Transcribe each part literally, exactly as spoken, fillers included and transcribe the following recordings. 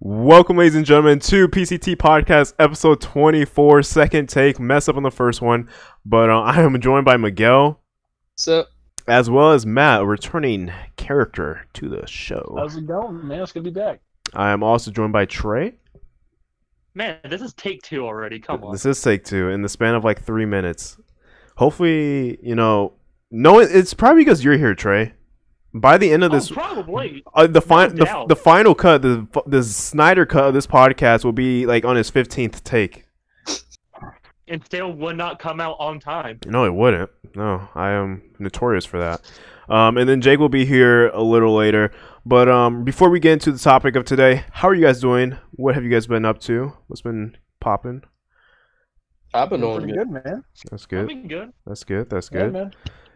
Welcome, ladies and gentlemen, to P C T Podcast, episode twenty-four, second take. Mess up on the first one, but uh, I am joined by Miguel. What's up? As well as Matt, a returning character to the show. How's it going, man? It's good to be back. I am also joined by Trey. Man, this is take two already. Come on. This is take two in the span of like three minutes. Hopefully, you know, no, it's probably because you're here, Trey. By the end of this, oh, probably uh, the final no the, the final cut, the the Snyder cut of this podcast will be like on his fifteenth take, and still would not come out on time. No, it wouldn't. No, I am notorious for that. Um, and then Jake will be here a little later. But um, before we get into the topic of today, how are you guys doing? What have you guys been up to? What's been popping? I've been doing good, man. That's good. I've been good. That's good. That's good. Yeah, man.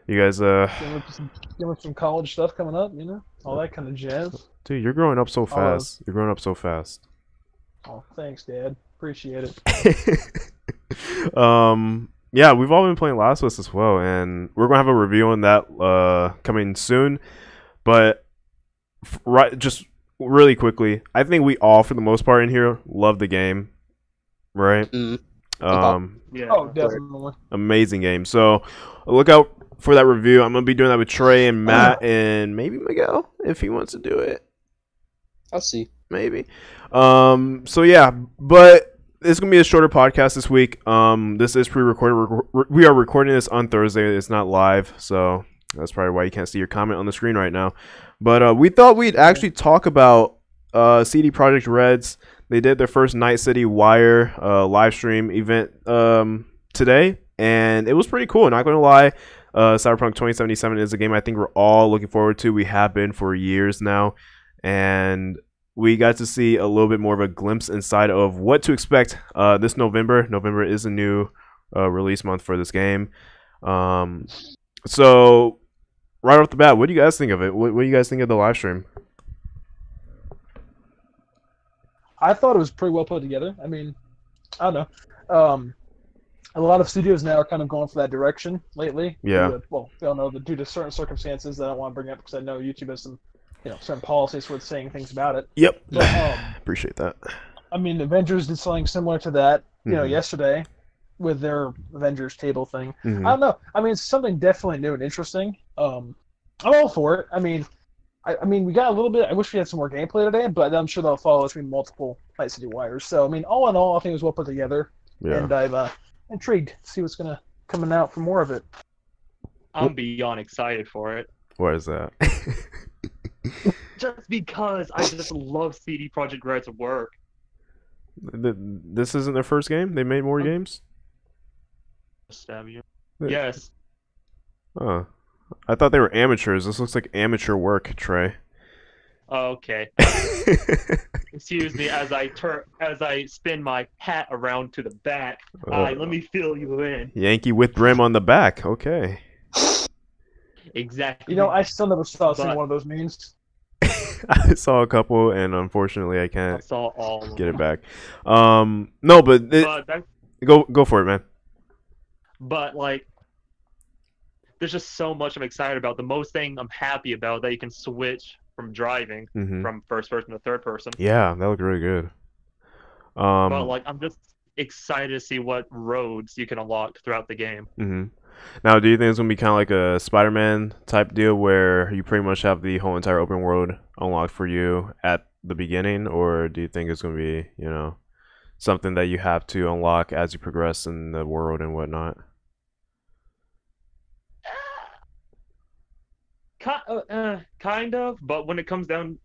You guys, uh, dealing with, with some college stuff coming up, you know, all that kind of jazz. Dude, you're growing up so fast. Uh, you're growing up so fast. Oh, thanks, Dad. Appreciate it. um, yeah, we've all been playing Last of Us as well, and we're gonna have a review on that uh coming soon. But f right, just really quickly, I think we all, for the most part, in here love the game, right? Mm. Um, yeah. Oh, definitely. Amazing game. So, look out for that review. I'm gonna be doing that with Trey and Matt and maybe Miguel if he wants to do it. I'll see. Maybe. Um. So yeah, but it's gonna be a shorter podcast this week. Um. This is pre-recorded. We are recording this on Thursday. It's not live, so that's probably why you can't see your comment on the screen right now. But uh, we thought we'd actually talk about uh C D Projekt Red's. They did their first Night City Wire uh live stream event um today, and it was pretty cool. Not gonna lie. Uh, Cyberpunk twenty seventy-seven is a game I think we're all looking forward to. We have been for years now, and we got to see a little bit more of a glimpse inside of what to expect uh, this November. November is a new uh, release month for this game. Um, so right off the bat, what do you guys think of it? What, what do you guys think of the live stream? I thought it was pretty well put together. I mean, I don't know. Um, A lot of studios now are kind of going for that direction lately. Yeah. To, well, they all know that due to certain circumstances that I don't want to bring up because I know YouTube has some, you know, certain policies for saying things about it. Yep. But, um, appreciate that. I mean, Avengers did something similar to that, you mm-hmm. know, yesterday with their Avengers table thing. Mm-hmm. I don't know. I mean, it's something definitely new and interesting. Um, I'm all for it. I mean, I, I mean, we got a little bit. I wish we had some more gameplay today, but I'm sure they'll follow between multiple Night City Wires. So I mean, all in all, I think it was well put together. Yeah. And I've. Uh, Intrigued to see what's gonna coming out for more of it. I'm beyond excited for it. Why is that? Just because I just love C D Projekt Red's work. The, this isn't their first game. They made more games. Stab you. Yes. Huh. I thought they were amateurs. This looks like amateur work, Trey. Oh, okay. Excuse me as I turn, as I spin my hat around to the back. Uh, uh, let me fill you in. Yankee with brim on the back. Okay. Exactly. You know, I still never saw but... one of those memes. I saw a couple, and unfortunately, I can't I saw all get it back. Um, no, but, it, but that's... go go for it, man. But like, there's just so much I'm excited about. The most thing I'm happy about that you can switch. From driving mm-hmm. from first person to third person. Yeah, that looked really good. Um, but like, I'm just excited to see what roads you can unlock throughout the game. Mm-hmm. Now, do you think it's gonna be kind of like a Spider-Man type deal where you pretty much have the whole entire open world unlocked for you at the beginning, or do you think it's gonna be, you know, something that you have to unlock as you progress in the world and whatnot? Uh, kind of, but when it comes down,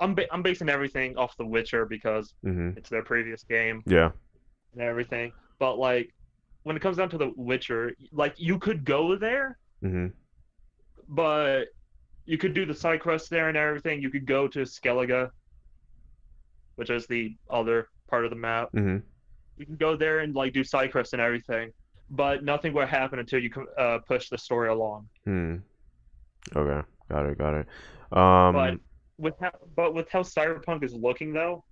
I'm ba I'm basing everything off The Witcher because mm-hmm. it's their previous game. Yeah, and everything. But like, when it comes down to The Witcher, like you could go there, mm-hmm. but you could do the side quest there and everything. You could go to Skellige, which is the other part of the map. Mm-hmm. You can go there and like do side quests and everything, but nothing will happen until you uh, push the story along. Hmm. Okay, got it, got it. Um, but with how, but with how Cyberpunk is looking, though,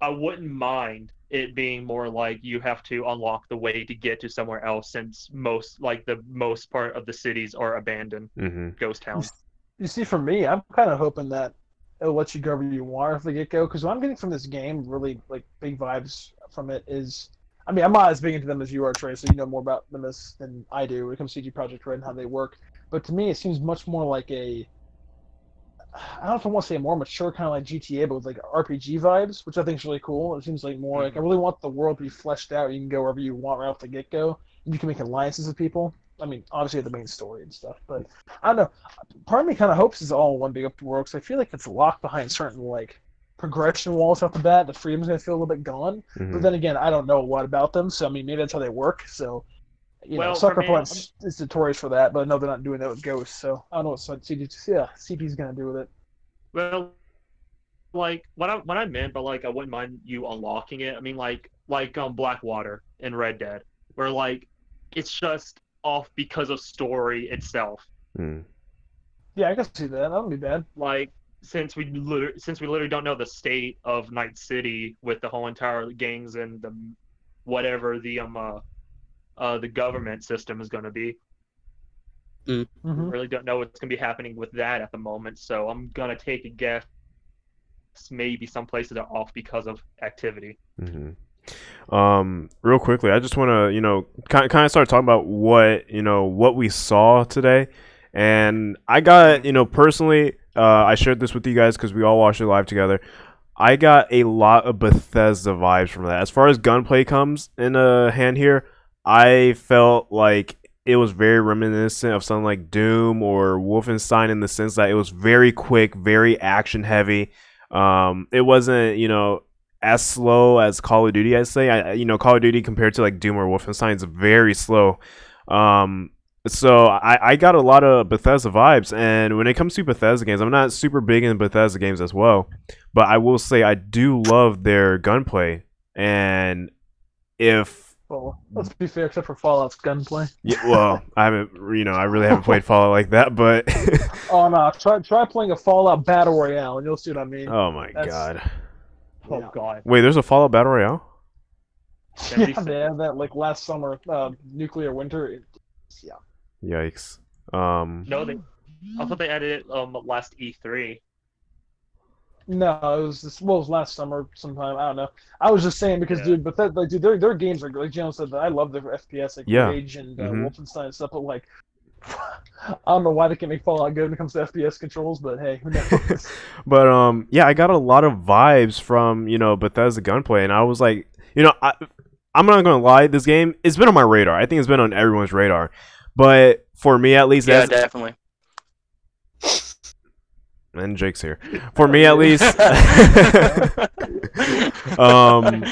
I wouldn't mind it being more like you have to unlock the way to get to somewhere else, since most, like the most part of the cities are abandoned, mm-hmm. ghost towns. You see, for me, I'm kind of hoping that it'll let you go where you want from the get-go. Because what I'm getting from this game, really, like, big vibes from it is... I mean, I'm not as big into them as you are, Trey, so you know more about them as, than I do when it comes to C D Projekt Red and how they work. But to me, it seems much more like a... I don't know if I want to say a more mature kind of like G T A, but with, like, R P G vibes, which I think is really cool. It seems like more, mm-hmm. like, I really want the world to be fleshed out. You can go wherever you want right off the get-go. You can make alliances with people. I mean, obviously the main story and stuff, but I don't know. Part of me kind of hopes it's all one big open world, because I feel like it's locked behind certain, like, progression walls off the bat. The freedom's going to feel a little bit gone. Mm-hmm. But then again, I don't know a lot about them, so, I mean, maybe that's how they work. So, you well, know, Sucker Punch is notorious for that, but no, they're not doing that with Ghosts, so I don't know what C D's going to do with it. Well, like, what I, what I meant, but, like, I wouldn't mind you unlocking it. I mean, like, like um, Blackwater and Red Dead, where, like, it's just... off because of story itself. Mm. Yeah, I can see that. That wouldn't be bad. Like, since we literally, since we literally don't know the state of Night City with the whole entire gangs and the whatever the um uh, uh the government system is going to be, mm. mm-hmm. we really don't know what's going to be happening with that at the moment. So I'm gonna take a guess. Maybe some places are off because of activity. Mm-hmm. Um, real quickly, I just want to, you know, kind kind of start talking about what, you know, what we saw today. And I got, you know, personally, uh, I shared this with you guys because we all watched it live together. I got a lot of Bethesda vibes from that. As far as gunplay comes in a hand here, I felt like it was very reminiscent of something like Doom or Wolfenstein, in the sense that it was very quick, very action heavy. Um, it wasn't, you know, as slow as Call of Duty, I'd say. I, you know, Call of Duty compared to like Doom or Wolfenstein is very slow. Um, so I, I got a lot of Bethesda vibes. And when it comes to Bethesda games, I'm not super big in Bethesda games as well, but I will say I do love their gunplay. And if... Well, let's be fair, except for Fallout's gunplay. Yeah, well, I haven't, you know, I really haven't played Fallout like that, but... oh, no, try, try playing a Fallout Battle Royale and you'll see what I mean. Oh, my That's... God. Oh yeah. God! Wait, there's a Fallout Battle Royale? Yeah, they had that like last summer. Uh, Nuclear Winter. It, yeah. Yikes. Um. No, they. I thought they added it um last E three. No, it was this. Well, it was last summer sometime. I don't know. I was just saying because yeah. dude, but that like dude, their their games are like Jalen said that I love their F P S like yeah. Rage and uh, mm-hmm. Wolfenstein and stuff, but like. I don't know why they can't make Fallout good when it comes to F P S controls, but hey, who knows? But um, yeah, I got a lot of vibes from, you know, Bethesda gunplay, and I was like, you know, I, I'm not gonna lie, this game, it's been on my radar. I think it's been on everyone's radar, but for me at least, yeah, definitely. And Jake's here. For me at least, um.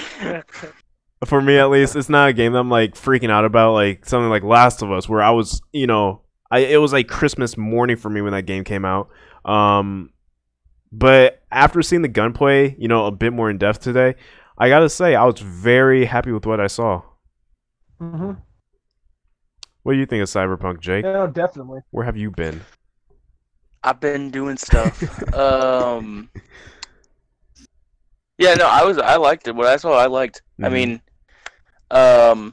For me, at least, it's not a game that I'm, like, freaking out about, like, something like Last of Us, where I was, you know, I it was, like, Christmas morning for me when that game came out. Um, but after seeing the gunplay, you know, a bit more in-depth today, I gotta say, I was very happy with what I saw. Mm-hmm. What do you think of Cyberpunk, Jake? No, definitely. Where have you been? I've been doing stuff. um, yeah, no, I was, I liked it. What I saw, I liked. Mm-hmm. I mean... Um,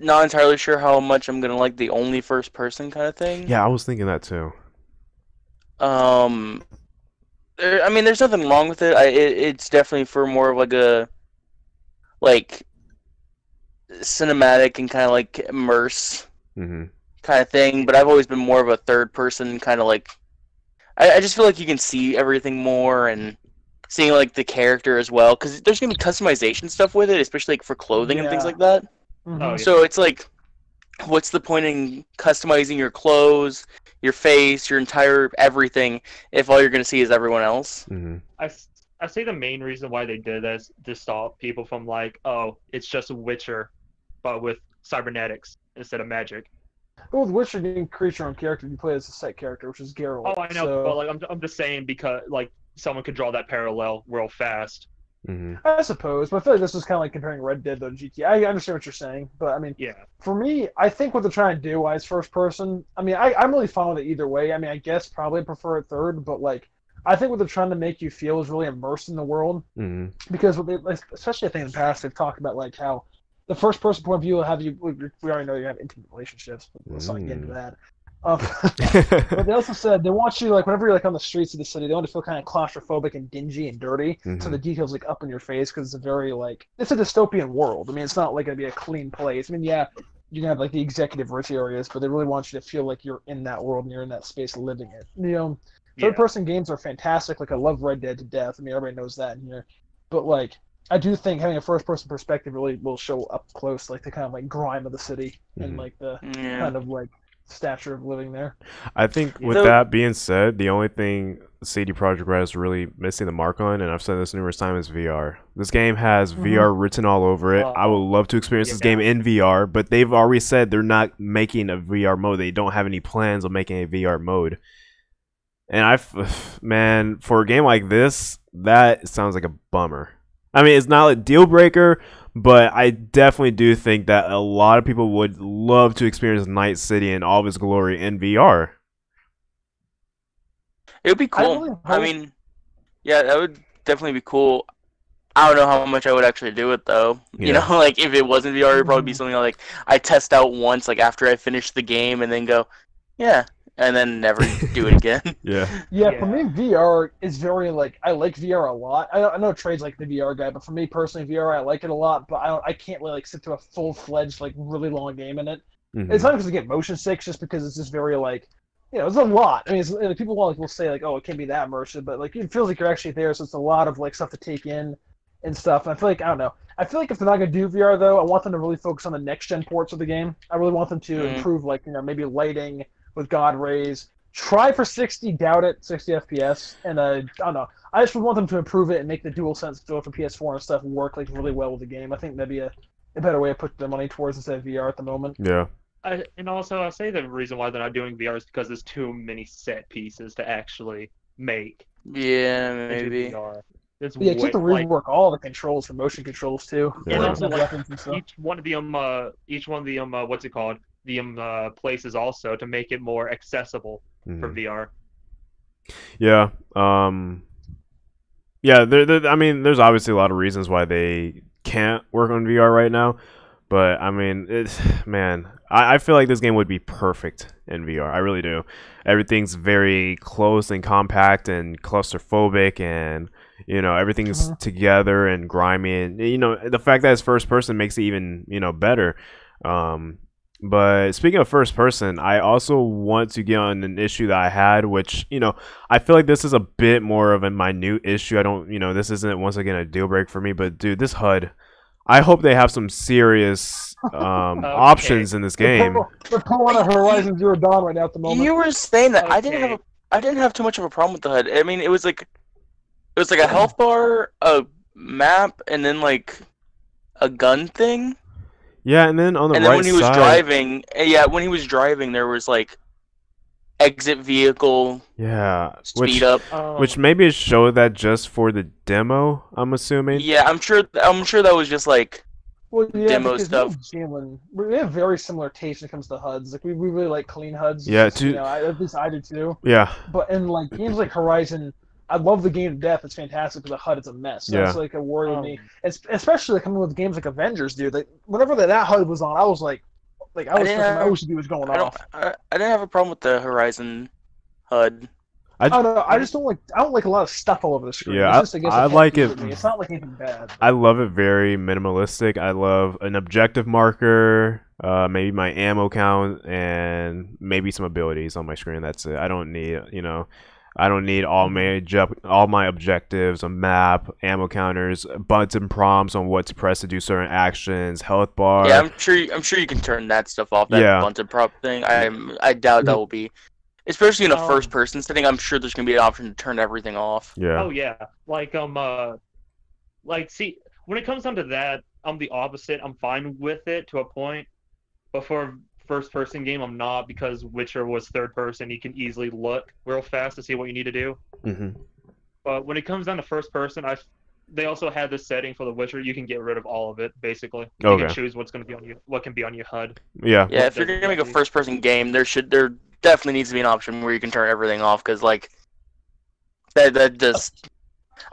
not entirely sure how much I'm gonna like the only first person kind of thing. Yeah, I was thinking that too. Um, there, I mean, there's nothing wrong with it. I, it, it's definitely for more of like a, like, cinematic and kind of like immerse mm-hmm. kind of thing. But I've always been more of a third person kind of like. I, I just feel like you can see everything more and. Seeing, like, the character as well. Because there's going to be customization stuff with it, especially, like, for clothing yeah. and things like that. Mm-hmm. Oh, yeah. So it's, like, what's the point in customizing your clothes, your face, your entire everything, if all you're going to see is everyone else? Mm-hmm. I, I say the main reason why they did this to stop people from, like, oh, it's just a Witcher, but with cybernetics instead of magic. Well, the Witcher didn't create your own character. You play as a set character, which is Geralt. Oh, I know, so... but, like, I'm, I'm just saying because, like, someone could draw that parallel real fast. Mm-hmm. I suppose, but I feel like this is kind of like comparing Red Dead though to G T A. I understand what you're saying, but I mean, yeah. for me, I think what they're trying to do, why it's first person, I mean, I, I'm really fine with it either way. I mean, I guess probably prefer it third, but like, I think what they're trying to make you feel is really immersed in the world. Mm-hmm. Because what they, especially I think in the past, they've talked about like how the first person point of view will have you, we already know you have intimate relationships, but let's not get into that. Um, but they also said they want you, like, whenever you're like on the streets of the city, they want to feel kind of claustrophobic and dingy and dirty. Mm-hmm. So the details like up in your face, because it's a very like it's a dystopian world. I mean, it's not like gonna be a clean place. I mean, yeah, you can have like the executive rich areas, but they really want you to feel like you're in that world and you're in that space living it. You know, third person yeah. games are fantastic. Like I love Red Dead to death. I mean, everybody knows that in here, but like. I do think having a first-person perspective really will show up close, like the kind of like grime of the city mm-hmm. and like the yeah. kind of like stature of living there. I think with so, that being said, the only thing C D Projekt Red is really missing the mark on, and I've said this numerous times, is V R. This game has mm-hmm. V R written all over it. Uh, I would love to experience yeah. this game in V R, but they've already said they're not making a V R mode. They don't have any plans of making a V R mode. And I, man, for a game like this, that sounds like a bummer. I mean, it's not a deal breaker, but I definitely do think that a lot of people would love to experience Night City in all of its glory in V R. It would be cool. I, really I mean, yeah, that would definitely be cool. I don't know how much I would actually do it, though. Yeah. You know, like, if it wasn't V R, it would probably be something like I test out once, like, after I finish the game and then go, yeah. And then never do it again. yeah. yeah. Yeah, for me, V R is very, like, I like V R a lot. I, I know Trey's, like, the V R guy, but for me personally, V R, I like it a lot, but I don't, I can't really, like, sit through a full-fledged, like, really long game in it. Mm-hmm. It's not because I get motion sick, just because it's just very, like, you know, it's a lot. I mean, it's, like, people will, like, will say, like, oh, it can't be that immersive, but, like, it feels like you're actually there, so it's a lot of, like, stuff to take in and stuff. And I feel like, I don't know. I feel like if they're not going to do V R, though, I want them to really focus on the next-gen ports of the game. I really want them to mm-hmm. improve, like, you know, maybe lighting, with God Rays, try for sixty, doubt it, sixty F P S, and uh, I don't know. I just would want them to improve it and make the DualSense dual for P S four and stuff work like really well with the game. I think that'd be a, a better way to put the money towards instead of V R at the moment. Yeah. I, and also, I say the reason why they're not doing V R is because there's too many set pieces to actually make. Yeah, maybe. V R. It's yeah, keep the rework like, all the controls for motion controls too. Yeah. And also, like, each one of the um, uh, each one of the um, uh, what's it called? The uh, places also to make it more accessible mm. for V R. Yeah, um, yeah. There, there, I mean, there's obviously a lot of reasons why they can't work on V R right now, but I mean, it's, man, I, I feel like this game would be perfect in V R. I really do. Everything's very close and compact and claustrophobic, and you know everything's uh-huh. together and grimy, and you know the fact that it's first person makes it even you know better. Um, But speaking of first person, I also want to get on an issue that I had, which, you know, I feel like this is a bit more of a minute issue. I don't, you know, this isn't, once again, a deal break for me. But, dude, this H U D, I hope they have some serious um, okay. options in this game. We're pulling on a Horizon Zero Dawn right now at the moment. You were saying that. Okay. I didn't have a, I didn't have too much of a problem with the H U D. I mean, it was like, it was like a health bar, a map, and then, like, a gun thing. Yeah, and then on the right side... And then right when he was side, driving... Yeah, when he was driving, there was, like, exit vehicle... Yeah. Speed which, up. Um, which maybe it showed that just for the demo, I'm assuming. Yeah, I'm sure I'm sure that was just, like, well, yeah, demo stuff. We have, we have very similar taste when it comes to H U Ds. Like, we, we really like clean H U Ds. Yeah, too. You know, I, at least I do, too. Yeah. But in, like, games like Horizon... I love the game to death. It's fantastic, but the H U D is a mess. So yeah. It's like a worry to um, me. It's, especially like, coming with games like Avengers, dude. Like, whenever that, that H U D was on, I was like, like I was thinking my O C D was going I off. I, I didn't have a problem with the Horizon H U D. I, I don't know. I just don't like. I don't like a lot of stuff all over the screen. Yeah, it's just, I, I, I like it. It's not like anything bad. But. I love it very minimalistic. I love an objective marker, uh, maybe my ammo count, and maybe some abilities on my screen. That's it. I don't need, you know. I don't need all my all my objectives, a map, ammo counters, button prompts on what to press to do certain actions, health bar. Yeah, I'm sure. You, I'm sure you can turn that stuff off. That yeah. button prompt thing. I I doubt that will be, especially in a um, first person setting. I'm sure there's gonna be an option to turn everything off. Yeah. Oh yeah. Like um uh, like see when it comes down to that, I'm the opposite. I'm fine with it to a point, but for first person game I'm not, because Witcher was third person. You can easily look real fast to see what you need to do, mm-hmm. but when it comes down to first person, I they also had this setting for the Witcher. You can get rid of all of it basically. You okay. can choose what's going to be on you, what can be on your H U D. yeah yeah if you're going to make a first person game, there should there definitely needs to be an option where you can turn everything off, because like that that just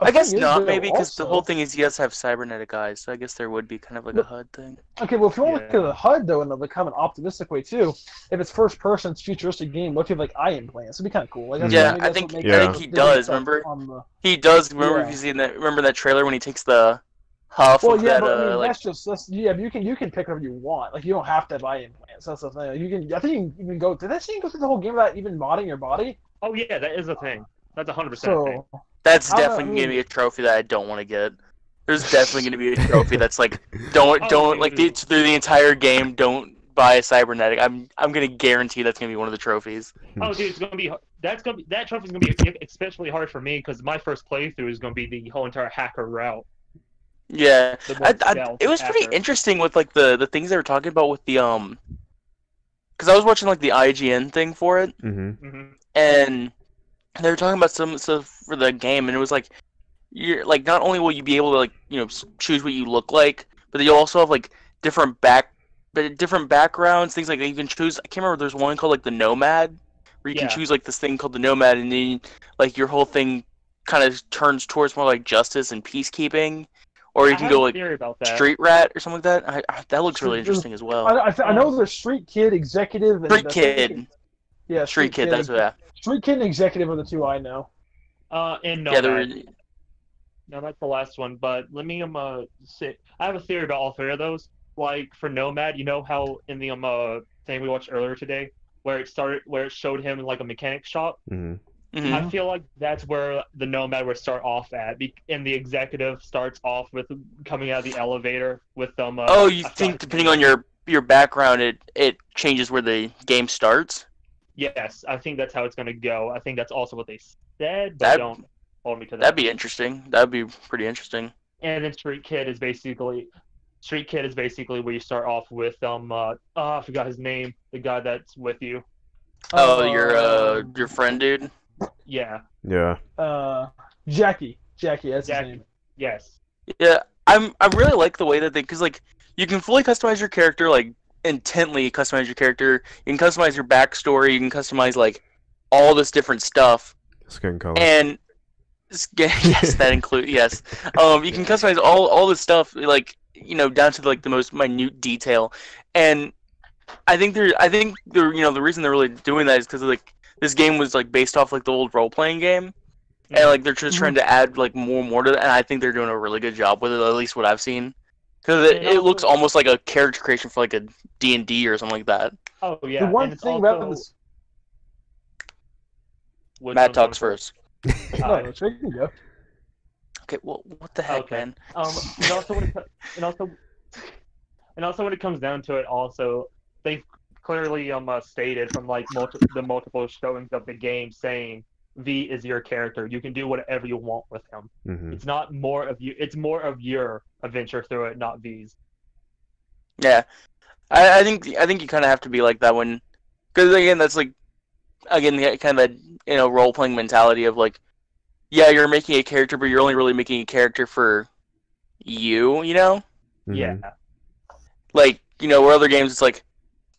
I, I guess not, maybe, because the whole thing is he does have cybernetic eyes, so I guess there would be kind of like but, a H U D thing. Okay, well, if you want yeah. to look at a H U D, though, in the kind of an optimistic way, too, if it's first-person, futuristic game, what if you have, like, eye implants? It'd be kind of cool. Like, yeah, I think, yeah, I think he does, remember? The... He does, remember, yeah. if you seen that, remember that trailer when he takes the... Huff well, yeah, that, but I mean, uh, that's like... just that's, yeah. You can you can pick whatever you want. Like you don't have to have eye implants. That's the thing. You can. I think you can even go. Did that thing go through the whole game without even modding your body? Oh yeah, that is a thing. That's a hundred percent. Thing. That's I definitely gonna be a trophy that I don't want to get. There's definitely gonna be a trophy that's like don't oh, don't like the, through the entire game don't buy a cybernetic. I'm I'm gonna guarantee that's gonna be one of the trophies. Oh dude, it's gonna be that's gonna be, that trophy's gonna be especially hard for me because my first playthrough is gonna be the whole entire hacker route. Yeah, I, I, it was after. pretty interesting with like the, the things they were talking about with the um, because I was watching like the I G N thing for it, mm-hmm. Mm-hmm. and they were talking about some stuff for the game, and it was like you're like not only will you be able to like you know choose what you look like, but you'll also have like different back, but different backgrounds, things like that. You can choose. I can't remember. There's one called like the Nomad, where you yeah. can choose like this thing called the Nomad, and then like your whole thing kind of turns towards more like justice and peacekeeping. Or you can go like Street Rat or something like that. I, I, that looks really interesting as well. I, I, I know the Street Kid Executive. And Street Kid. Yeah, Street, Street Kid. Kid. That's what. I... Street Kid and Executive are the two I know. Uh, and no. Yeah, there were... No, that's the last one. But let me um uh, sit. I have a theory about all three of those. Like for Nomad, you know how in the um uh, thing we watched earlier today, where it started, where it showed him in, like a mechanic shop. Mm-hmm. Mm-hmm. I feel like that's where the Nomad would start off at, and the Executive starts off with coming out of the elevator with them. Uh, oh, you think depending on your your background, it it changes where the game starts? Yes, I think that's how it's going to go. I think that's also what they said, but that, don't hold me to that. That'd be interesting. That'd be pretty interesting. And then Street Kid is basically Street Kid is basically where you start off with um. Uh, oh, I forgot his name. The guy that's with you. Oh, uh, your uh your friend, dude. Yeah. Yeah. Uh, Jackie. Jackie. That's Jackie. His name. Yes. Yeah, I'm. I really like the way that they, because like you can fully customize your character, like intently customize your character. You can customize your backstory. You can customize like all this different stuff. Skin color. And yes, that includes yes. Um, you can customize all all this stuff, like you know, down to like the most minute detail. And I think there. I think the you know the reason they're really doing that is because like. This game was like based off like the old role-playing game, yeah. and like they're just trying to add like more and more to that. And I think they're doing a really good job with it, at least what I've seen, because it, it looks almost like a character creation for like a D and D or something like that. Oh yeah. The one thing also... about this. Matt talks first. No, go. Okay. Well, what the heck, okay. man? Um, and also when it and also and also when it comes down to it, also they. Clearly, um, uh, stated from like multi the multiple showings of the game, saying V is your character. You can do whatever you want with him. Mm-hmm. It's not more of you. It's more of your adventure through it, not V's. Yeah, I, I think I think you kind of have to be like that when, because again, that's like, again, the kind of that you know role playing mentality of like, yeah, you're making a character, but you're only really making a character for you. You know. Mm-hmm. Yeah. Like you know, where other games, it's like.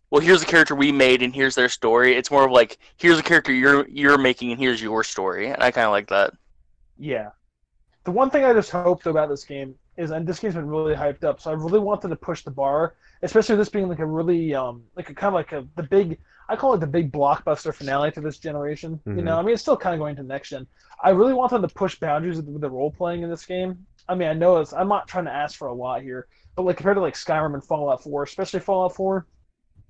Well, here's the character we made, and here's their story. It's more of like, here's a character you're you're making, and here's your story. And I kind of like that. Yeah. The one thing I just hope though, about this game is, and this game's been really hyped up, so I really want them to push the bar, especially this being like a really um like a kind of like a the big I call it the big blockbuster finale to this generation. Mm-hmm. You know, I mean, it's still kind of going to the next gen. I really want them to push boundaries with the role playing in this game. I mean, I know it's I'm not trying to ask for a lot here, but like compared to like Skyrim and Fallout four, especially Fallout four.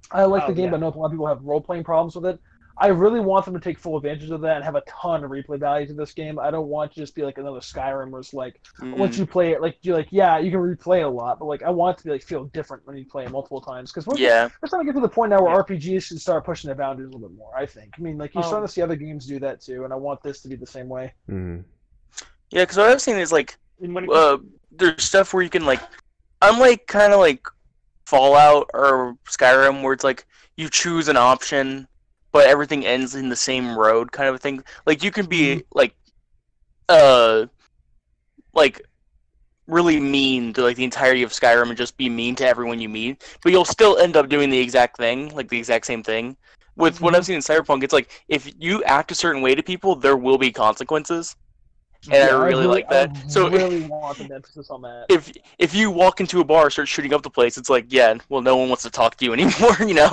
I like oh, the game, yeah. but I know a lot of people have role-playing problems with it. I really want them to take full advantage of that and have a ton of replay value to this game. I don't want it to just be like another Skyrim where it's like, mm. once you play it, like, you're like, yeah, you can replay a lot, but like, I want it to be like, feel different when you play it multiple times. Because we're, yeah. we're starting to get to the point now where yeah. R P Gs should start pushing their boundaries a little bit more, I think. I mean, like, you're um, starting to see other games do that too, and I want this to be the same way. Mm. Yeah, because what I've seen is like, uh, there's stuff where you can like, I'm like, kind of like, Fallout or Skyrim where it's like you choose an option but everything ends in the same road kind of a thing. Like you can be like uh like really mean to like the entirety of Skyrim and just be mean to everyone you meet, but you'll still end up doing the exact thing, like the exact same thing. With mm-hmm. what I've seen in Cyberpunk, it's like if you act a certain way to people, there will be consequences. And yeah, I really, really like that. I so really if, want an emphasis on that. If if you walk into a bar and start shooting up the place, it's like, yeah, well, no one wants to talk to you anymore, you know?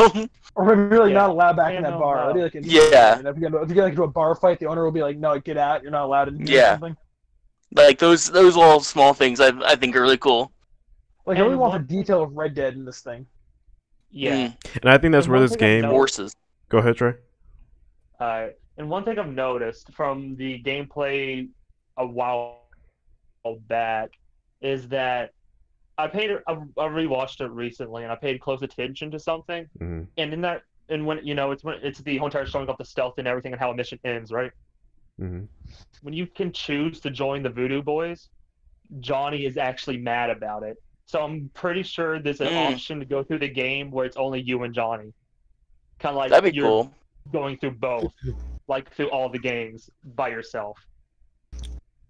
Or we're really yeah. not allowed back yeah, in that no, bar. No. Be like yeah. If you get into like, a bar fight, the owner will be like, no, get out. You're not allowed to do yeah. something. Like, those those little small things I I think are really cool. Like, and I really want what... the detail of Red Dead in this thing. Yeah. Mm. And I think that's and where this game... Horses. Go ahead, Trey. Uh, and one thing I've noticed from the gameplay... a while back is that I paid I, I rewatched it recently and I paid close attention to something mm-hmm. and in that and when you know it's when it's the whole entire showing off the stealth and everything and how a mission ends right mm-hmm. when you can choose to join the Voodoo Boys, Johnny is actually mad about it, so I'm pretty sure there's an mm. option to go through the game where it's only you and Johnny, kind of like That'd be you're cool. going through both like through all the games by yourself.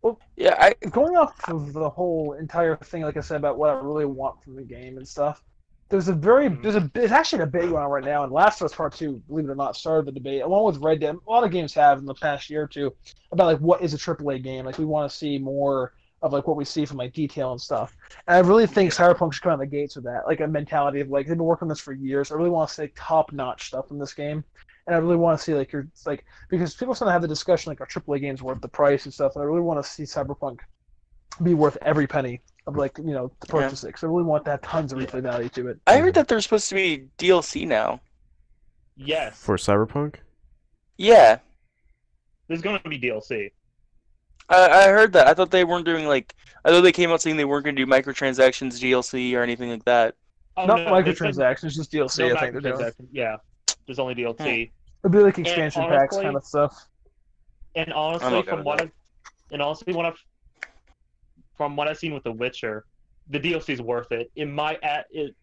Well, yeah, I, going off of the whole entire thing, like I said, about what I really want from the game and stuff, there's a very, there's a, it's actually a debate going on right now, and Last of Us Part two, believe it or not, started the debate, along with Red Dead, a lot of games have in the past year or two, about, like, what is a triple A game? Like, we want to see more of, like, what we see from, like, detail and stuff. And I really think Cyberpunk should come out of the gates with that, like, a mentality of, like, they've been working on this for years, I really want to see top-notch stuff in this game. And I really want to see, like, you're, like, because people still have the discussion, like, are triple A games worth the price and stuff, and I really want to see Cyberpunk be worth every penny of, like, you know, the purchase yeah. it, because I really want that tons of replay value to it. I heard that there's supposed to be D L C now. Yes. For Cyberpunk? Yeah. There's going to be D L C. I, I heard that. I thought they weren't doing, like, I thought they came out saying they weren't going to do microtransactions, D L C, or anything like that. Oh, Not no, microtransactions, just D L C, no I think they're doing. Yeah. There's only D L C. It'd be like expansion honestly, packs kind of stuff. And honestly, from what I've, and honestly, what I've, from what I've seen with The Witcher, the D L C's worth it. It might add it,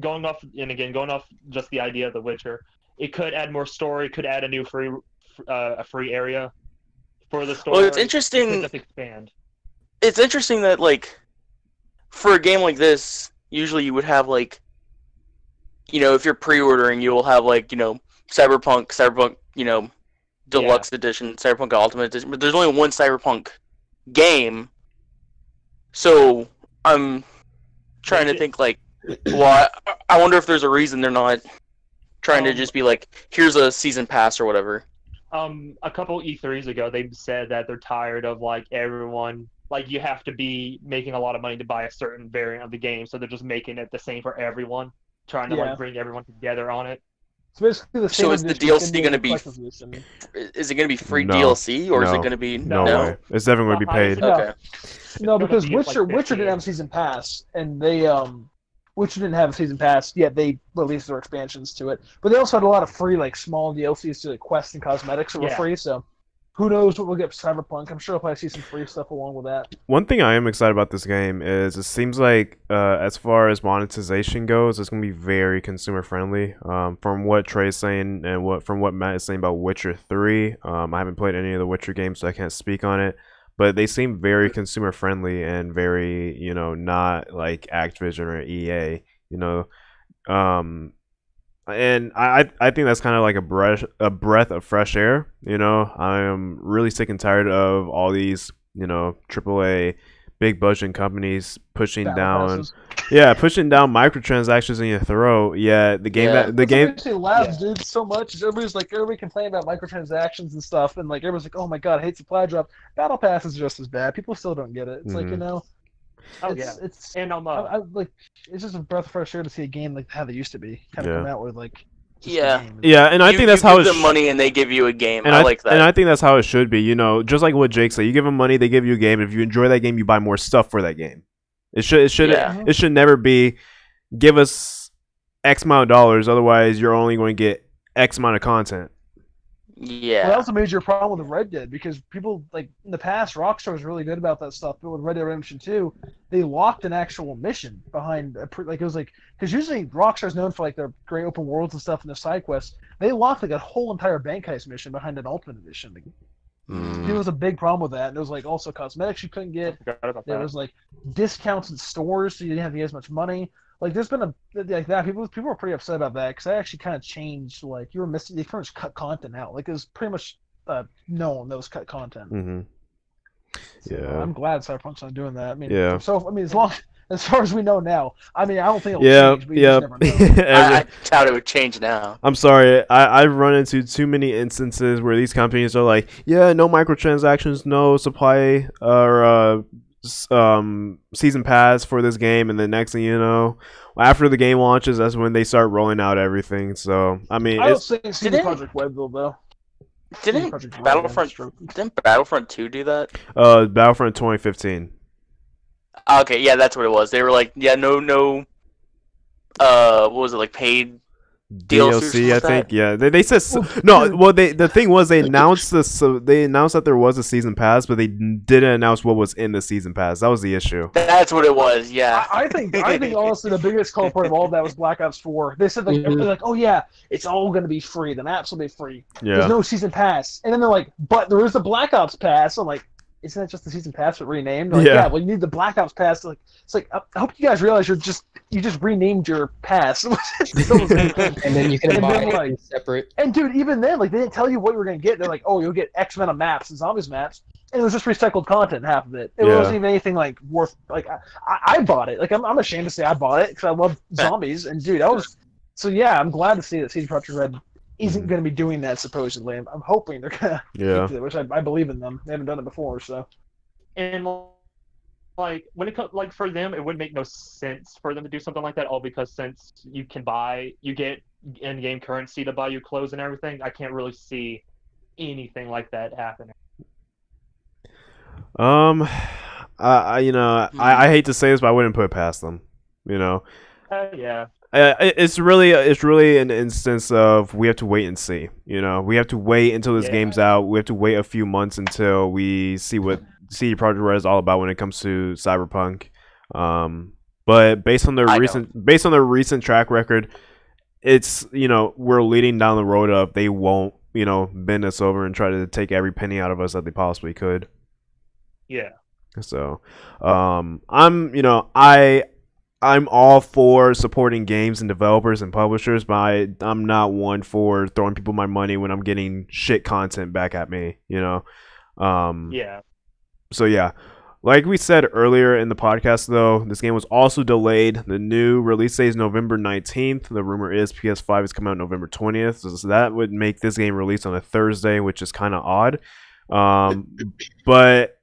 going off and again going off just the idea of The Witcher. It could add more story. Could add a new free, uh, a free area, for the story. Well, it's interesting. It could just expand. It's interesting that like, for a game like this, usually you would have like. You know, if you're pre-ordering, you'll have, like, you know, Cyberpunk, Cyberpunk, you know, Deluxe yeah. Edition, Cyberpunk Ultimate Edition, but there's only one Cyberpunk game, so I'm trying to think, like, well, I, I wonder if there's a reason they're not trying um, to just be like, here's a season pass or whatever. Um, a couple E threes ago, they said that they're tired of, like, everyone... Like, you have to be making a lot of money to buy a certain variant of the game, so they're just making it the same for everyone. Trying to yeah. like bring everyone together on it. So basically, the so is the D L C going to be? Is it going to be free no. D L C or no. is it going to be? No, no way. It's definitely going to be paid. No. Okay. No, because be Witcher like Witcher didn't have a season pass, and they um, Witcher didn't have a season pass. Yet they released their expansions to it, but they also had a lot of free like small D L Cs to like quests and cosmetics that were yeah. free. So who knows what we'll get for Cyberpunk? I'm sure I'll probably see some free stuff along with that. One thing I am excited about this game is it seems like uh, as far as monetization goes, it's going to be very consumer friendly. Um, from what Trey's saying and what from what Matt is saying about Witcher three, um, I haven't played any of the Witcher games, so I can't speak on it. But they seem very consumer friendly and very, you know, not like Activision or E A, you know. Um, And I I think that's kind of like a breath a breath of fresh air. You know, I'm really sick and tired of all these, you know, triple A big budget companies pushing Battle down, passes. yeah, pushing down microtransactions in your throat. Yeah, the game, yeah. the that's game. Actually, labs yeah. dude, so much. Everybody's like, everybody complaining about microtransactions and stuff, and like everybody's like, oh my god, I hate supply drop. Battle Pass is just as bad. People still don't get it. It's mm-hmm. like you know. Oh it's, yeah, it's and I'm uh, I, I, like it's just a breath of fresh air to see a game like how they used to be, kind of yeah. come out with like yeah, yeah, and I you, think that's you how give it them money and they give you a game. And I, I like that, and I think that's how it should be. You know, just like what Jake said, you give them money, they give you a game. If you enjoy that game, you buy more stuff for that game. It should it should yeah. it, it should never be give us X amount of dollars, otherwise you're only going to get X amount of content. Yeah, well, that was a major problem with Red Dead because people like in the past, Rockstar was really good about that stuff. But with Red Dead Redemption two, they locked an actual mission behind a pre like it was like because usually Rockstar's known for like their great open worlds and stuff and their side quests. They locked like a whole entire bank heist mission behind an Ultimate Edition. Mm. It was a big problem with that, and there was like also cosmetics you couldn't get. There was like discounts in stores, so you didn't have to get as much money. Like there's been a like that people people were pretty upset about that because that actually kind of changed like you were missing they pretty much cut content out like it was pretty much uh, known that was cut content. Mm-hmm. So yeah, I'm glad Cyberpunk's not doing that. I mean, yeah. So I mean, as long as far as we know now, I mean, I don't think it'll yeah, change. We yeah. just never know. I, I doubt it would change now. I'm sorry, I, I've run into too many instances where these companies are like, yeah, no microtransactions, no supply or uh, um season pass for this game, and the next thing you know, after the game launches, that's when they start rolling out everything. So I mean, I don't think C D Projekt Red will though. Didn't Battlefront didn't Battlefront two do that? Uh, Battlefront twenty fifteen. Okay, yeah, that's what it was. They were like, yeah, no, no. Uh, what was it like? Paid D L C, D L C I think. That? Yeah, they they said so, no. Well, they the thing was they announced this. So they announced that there was a season pass, but they didn't announce what was in the season pass. That was the issue. That's what it was. Yeah, I, I think I think honestly the biggest culprit of all of that was Black Ops four. They said like, mm-hmm. like, oh yeah, it's all gonna be free. The maps will be free. Yeah. There's no season pass, and then they're like, but there is a Black Ops pass. I'm like, isn't that just the season pass but renamed? Like, yeah. yeah. Well, you need the Black Ops pass. Like, it's like I hope you guys realize you're just you just renamed your pass. And then you can and buy then, like, it separate. And dude, even then, like they didn't tell you what you were gonna get. They're like, oh, you'll get X amount of maps and zombies maps, and it was just recycled content. Half of it. It yeah. wasn't even anything like worth. Like I, I bought it. Like I'm, I'm ashamed to say I bought it because I love zombies. And dude, I was. So yeah, I'm glad to see that C D Projekt Red isn't mm-hmm. going to be doing that supposedly. I'm, I'm hoping they're going to yeah. do it, which I, I believe in them. They haven't done it before, so. And like when it comes, like for them, it would make no sense for them to do something like that. All because since you can buy, you get in-game currency to buy your clothes and everything. I can't really see anything like that happening. Um, I you know I, I hate to say this, but I wouldn't put it past them. You know. Uh, yeah. Uh, it's really it's really an instance of we have to wait and see. You know, we have to wait until this yeah. game's out. We have to wait a few months until we see what C D Projekt Red is all about when it comes to Cyberpunk. Um, but based on their I recent know. based on their recent track record, it's you know we're leading down the road of they won't you know bend us over and try to take every penny out of us that they possibly could. Yeah. So, um, I'm you know I. I'm all for supporting games and developers and publishers, but I, I'm not one for throwing people my money when I'm getting shit content back at me, you know? Um, yeah. So, yeah. Like we said earlier in the podcast, though, this game was also delayed. The new release date is November nineteenth. The rumor is P S five is coming out November twentieth, so, so that would make this game released on a Thursday, which is kind of odd. Um, but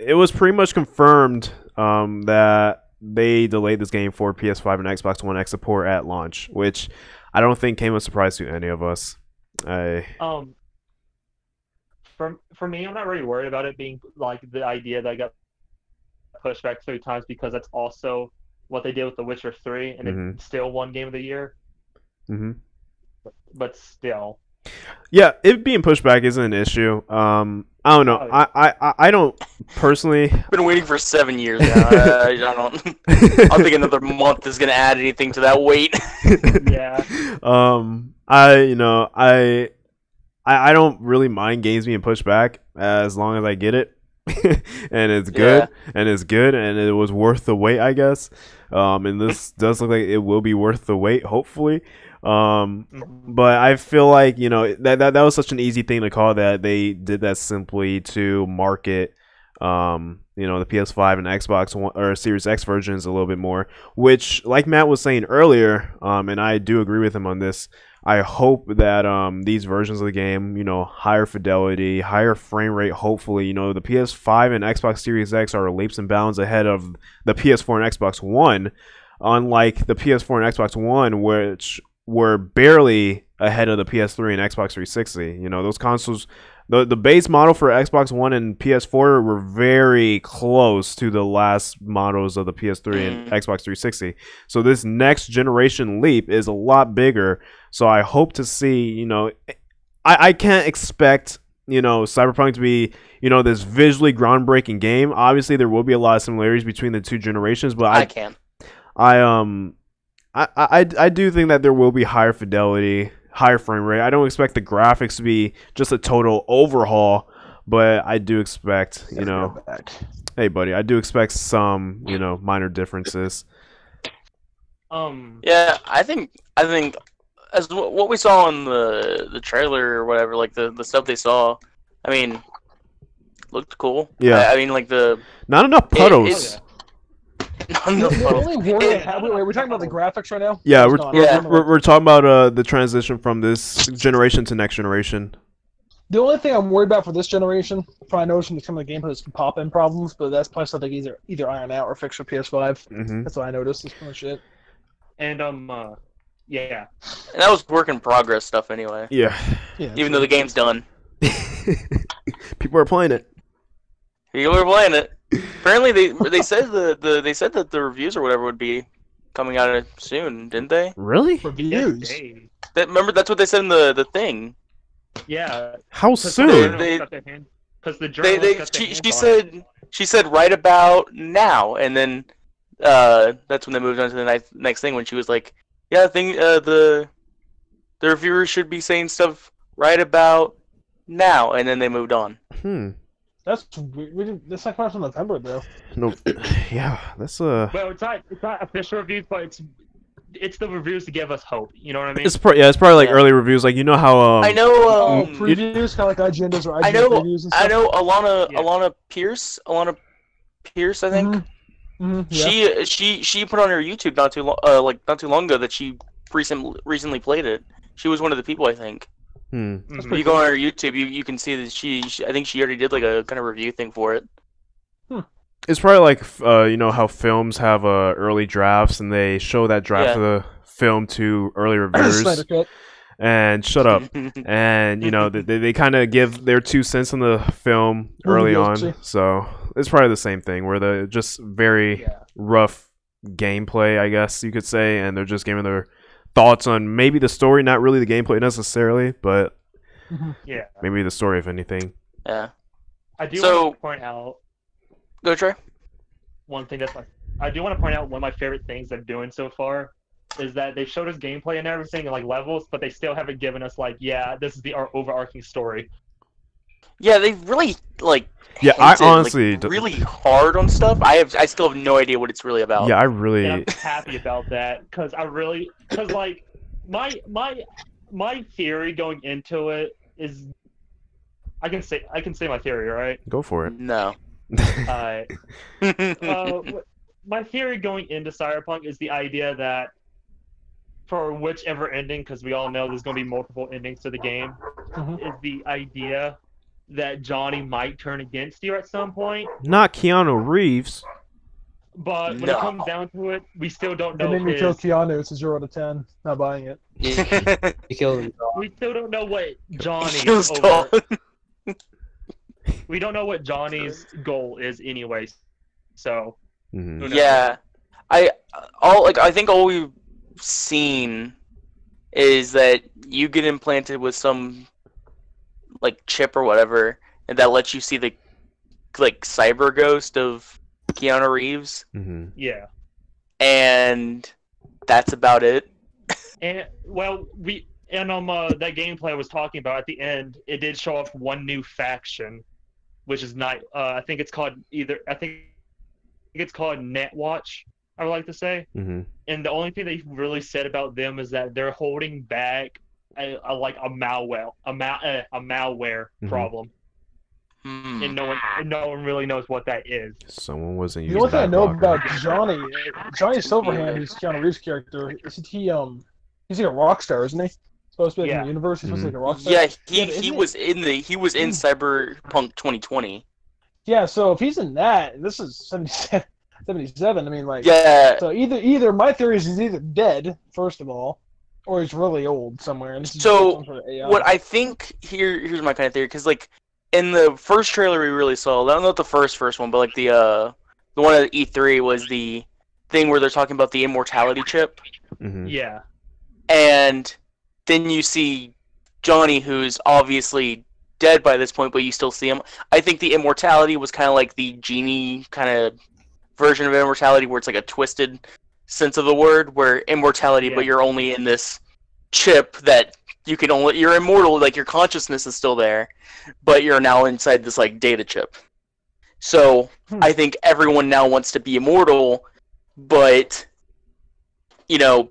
it was pretty much confirmed um, that they delayed this game for P S five and Xbox One X support at launch, which I don't think came as a surprise to any of us. I... Um, for, for me, I'm not really worried about it being like the idea that I got pushed back three times because that's also what they did with The Witcher three, and mm-hmm. it's still one game of the year. Mm-hmm. But, but still. Yeah, it being pushed back isn't an issue. Um, I don't know. I, I, I don't personally. I've been waiting for seven years now. I, I don't. I don't think another month is gonna add anything to that wait. Yeah. Um. I you know I, I I don't really mind games being pushed back as long as I get it, and it's good, yeah. and it's good, and it was worth the wait, I guess. Um. And this does look like it will be worth the wait, hopefully. Um, but I feel like, you know, that, that that was such an easy thing to call that they did that simply to market, um, you know, the P S five and Xbox One or Series X versions a little bit more, which like Matt was saying earlier, um, and I do agree with him on this. I hope that, um, these versions of the game, you know, higher fidelity, higher frame rate, hopefully, you know, the P S five and Xbox Series X are leaps and bounds ahead of the P S four and Xbox One, unlike the P S four and Xbox One, which were barely ahead of the P S three and Xbox three sixty. You know, those consoles, the, the base model for Xbox One and P S four were very close to the last models of the P S three and Xbox three sixty. So this next generation leap is a lot bigger. So I hope to see, you know, I, I can't expect, you know, Cyberpunk to be, you know, this visually groundbreaking game. Obviously, there will be a lot of similarities between the two generations, but I, I can. I, um... I, I, I do think that there will be higher fidelity, higher frame rate. I don't expect the graphics to be just a total overhaul, but I do expect, you know, hey buddy, I do expect some, you know, minor differences. Um. Yeah, I think I think as what we saw in the the trailer or whatever, like the the stuff they saw. I mean, looked cool. Yeah. I, I mean, like the... Not enough puddles. It, Not enough puddles. Wait, we're talking about the graphics right now? Yeah, we're, yeah. we're, we're talking about uh, the transition from this generation to next generation. The only thing I'm worried about for this generation, probably noticed from some of the gameplay, is pop-in problems, but that's probably something either either iron out or fix for P S five. Mm-hmm. That's what I noticed. This kind of shit. And um, uh, yeah. And that was work in progress stuff anyway. Yeah. Yeah. Even though the game's done. People are playing it. People are playing it. Apparently they they said the, the they said that the reviews or whatever would be coming out soon, didn't they? Really? Reviews. That remember that's what they said in the the thing. Yeah. How soon? They, they, Cause the they, they, she she said it. she said right about now, and then uh, that's when they moved on to the next next thing when she was like, yeah, the thing uh, the the reviewers should be saying stuff right about now, and then they moved on. Hmm. That's weird. We didn't, that's not coming out in November though. No. Yeah. That's uh. Well, it's not it's not official reviews, but it's. It's the reviews to give us hope. You know what I mean? It's pro yeah, it's probably like yeah. early reviews. Like you know how um, I know um, previews, kind of like I G N does, or I G N I know previews and stuff. I know Alana yeah. Alana Pierce, Alana Pierce, I think. Mm-hmm. Mm-hmm. Yeah. She she she put on her YouTube not too long, uh, like not too long ago that she recent, recently played it. She was one of the people, I think. Hmm. Mm-hmm. You go on her YouTube, you you can see that she, she I think she already did like a kind of review thing for it. Hmm. It's probably like uh, you know how films have uh, early drafts and they show that draft yeah. of the film to early reviewers and shut up and you know they they kind of give their two cents on the film early on, so it's probably the same thing where they're just very yeah. rough gameplay, I guess you could say, and they're just giving their thoughts on maybe the story, not really the gameplay necessarily, but yeah, maybe the story if anything. Yeah, I do so, want to point out. Go, Trey. One thing that's like, I do want to point out one of my favorite things they're doing so far is that they showed us gameplay and everything and like levels, but they still haven't given us like, yeah, this is the our overarching story. Yeah, they really like. Yeah, hinted, I honestly like, really hard on stuff. I have, I still have no idea what it's really about. Yeah, I really. And I'm happy about that because I really, because like my my my theory going into it is, I can say I can say my theory, right? Go for it. No. uh, uh, my theory going into Cyberpunk is the idea that for whichever ending, because we all know there's going to be multiple endings to the game, mm-hmm. is the idea that Johnny might turn against you at some point. Not Keanu Reeves. But when no. it comes down to it, we still don't know. They made me kill Keanu. It's a zero out of ten. Not buying it. He killed him. We still don't know what Johnny is over. We don't know what Johnny's goal is, anyways. So, mm-hmm. yeah, I all like I think all we've seen is that you get implanted with some like chip or whatever, and that lets you see the like cyber ghost of Keanu Reeves. Mm-hmm. Yeah, and that's about it. and well, we and um uh, that gameplay I was talking about at the end, it did show off one new faction. Which is night. Uh, I think it's called either. I think it's called Netwatch. I would like to say. Mm-hmm. And the only thing they really said about them is that they're holding back a, a, like a malware, a, mal, a, a malware mm-hmm. problem, mm-hmm. and no one, and no one really knows what that is. Someone wasn't using. The only thing I know about Johnny, Johnny Silverhand, who's Keanu Reeves' character, is he um, he's like a rock star, isn't he? Supposed to be like yeah. in the universe, he's mm-hmm. supposed to be like a rockstar. Yeah, he, yeah, he was in the he was in Cyberpunk twenty twenty. Yeah, so if he's in that, this is seventy-seven. I mean, like yeah. So either either my theory is he's either dead first of all, or he's really old somewhere. And so sort of what I think here here's my kind of theory because like in the first trailer we really saw, I don't know if the first first one, but like the uh the one at E three was the thing where they're talking about the immortality chip. Mm-hmm. Yeah, and. Then you see Johnny, who's obviously dead by this point, but you still see him. I think the immortality was kind of like the genie kind of version of immortality, where it's like a twisted sense of the word, where immortality, yeah. but you're only in this chip that you can only you're immortal, like your consciousness is still there, but you're now inside this like data chip. So hmm. I think everyone now wants to be immortal, but you know.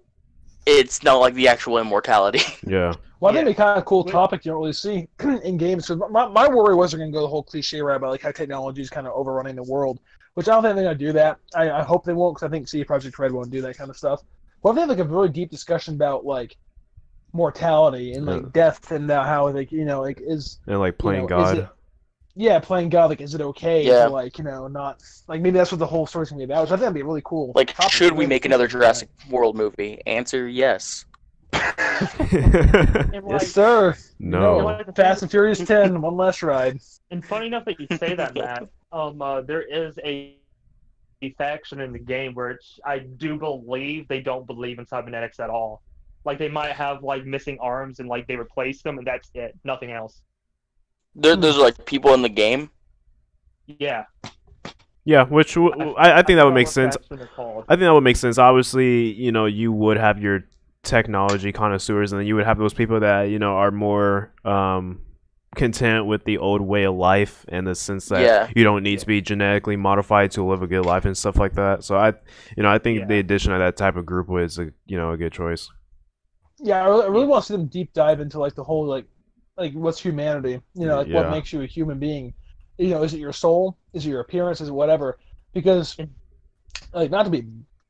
It's not like the actual immortality. Yeah. Well, I yeah. think it'd be kind of a cool topic you don't really see in games. Because my, my worry was they're going to go the whole cliche route about like how technology is kind of overrunning the world, which I don't think they're going to do that. I, I hope they won't, because I think C D Projekt Red won't do that kind of stuff. But if they have like a really deep discussion about like mortality and like yeah. death and uh, how like you know like is and like playing you know, God. Is it, yeah, playing God. Like, is it okay? Yeah. To, like you know, not like maybe that's what the whole story's going to be about. Which I think that'd be really cool. Like, topic. Should we make another Jurassic World movie? Answer: yes. Yes, like, sir. No. You know, like Fast and Furious ten, one less ride. And funny enough that you say that, Matt. Um, uh, there is a faction in the game where it's, I do believe they don't believe in cybernetics at all. Like they might have like missing arms and like they replace them and that's it, nothing else. There, there's like people in the game. Yeah. Yeah, which w- w- I, I think that would make sense. I think that would make sense. Obviously, you know, you would have your technology connoisseurs, and then you would have those people that you know are more um content with the old way of life and the sense that yeah. you don't need yeah. to be genetically modified to live a good life and stuff like that. So I, you know, I think yeah. the addition of that type of group was a, you know, a good choice. Yeah, I really, I really want to see them deep dive into like the whole like like what's humanity, you know, like yeah. what makes you a human being. You know, is it your soul? Is it your appearance? Is it whatever? Because like not to be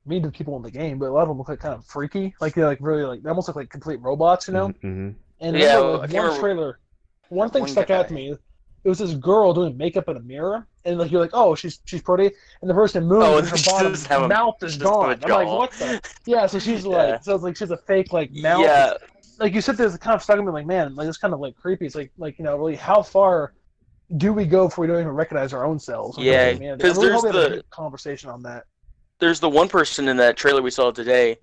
mean to people in the game, but a lot of them look like kind of freaky, like they like really like they almost look like complete robots, you know. Mm-hmm. And yeah, remember, like, one remember, trailer, one thing one stuck guy. out to me. It was this girl doing makeup in a mirror, and like you're like, oh, she's she's pretty, and the person moves, oh, and her bottom mouth a, is gone. I'm like, what the? Yeah, so she's like, yeah. so it's like she's a fake like mouth. Yeah. Like you sit there, it's kind of stuck in me, like man, like it's kind of like creepy. It's like like you know, really, how far do we go before we don't even recognize our own selves? Yeah, because really there's the have a conversation on that. There's the one person in that trailer we saw today,